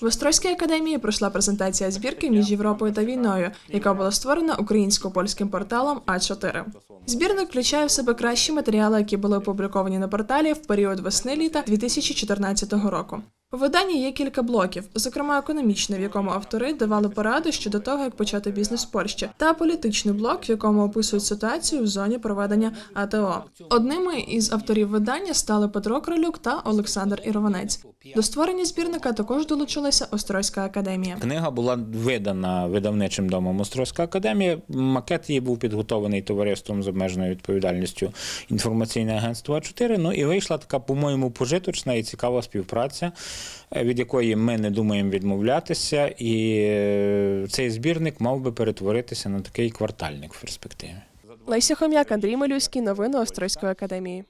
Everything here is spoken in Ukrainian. В Острозькій академії пройшла презентація збірки «Між Європою та війною», яка була створена українсько-польським порталом А4. Збірник включає в себе кращі матеріали, які були опубліковані на порталі в період весни-літа 2014 року. У виданні є кілька блоків, зокрема економічний, в якому автори давали поради щодо того, як почати бізнес в Польщі, та політичний блок, в якому описують ситуацію в зоні проведення АТО. Одними із авторів видання стали Петро Крилюк та Олександр Ірованець. До створення збірника також долучилася Острозька академія. Книга була видана видавничим домом Острозька академія, макет її був підготовлений товариством з обмеженою відповідальністю інформаційне агентство А4, ну і вийшла така, по-моєму, пожиточна і цікава співпраця, від якої ми не думаємо відмовлятися, і цей збірник мав би перетворитися на такий квартальник в перспективі. Леся Хом'як, Андрій Малюський, новини Острозької академії.